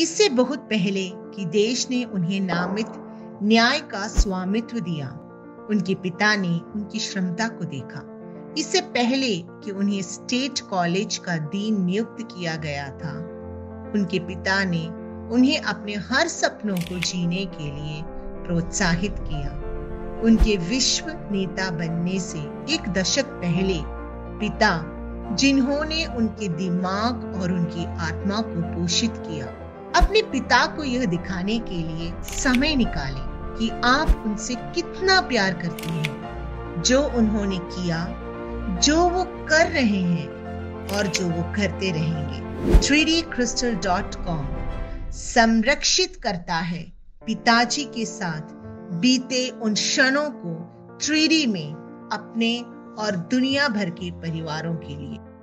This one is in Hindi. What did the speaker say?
इससे बहुत पहले कि देश ने उन्हें नामित न्याय का स्वामित्व दिया, उनके पिता ने उनकी क्षमता को देखा। इससे पहले कि उन्हें स्टेट कॉलेज का डीन नियुक्त किया गया था, उनके पिता ने उन्हें अपने हर सपनों को जीने के लिए प्रोत्साहित किया। उनके विश्व नेता बनने से एक दशक पहले पिता, जिन्होंने उनके दिमाग और उनकी आत्मा को पोषित किया, अपने पिता को यह दिखाने के लिए समय निकालें कि आप उनसे कितना प्यार करते हैं। जो उन्होंने किया, जो वो कर रहे हैं और जो वो करते रहेंगे। 3dcrystal.com संरक्षित करता है पिताजी के साथ बीते उन क्षणों को 3D में अपने और दुनिया भर के परिवारों के लिए।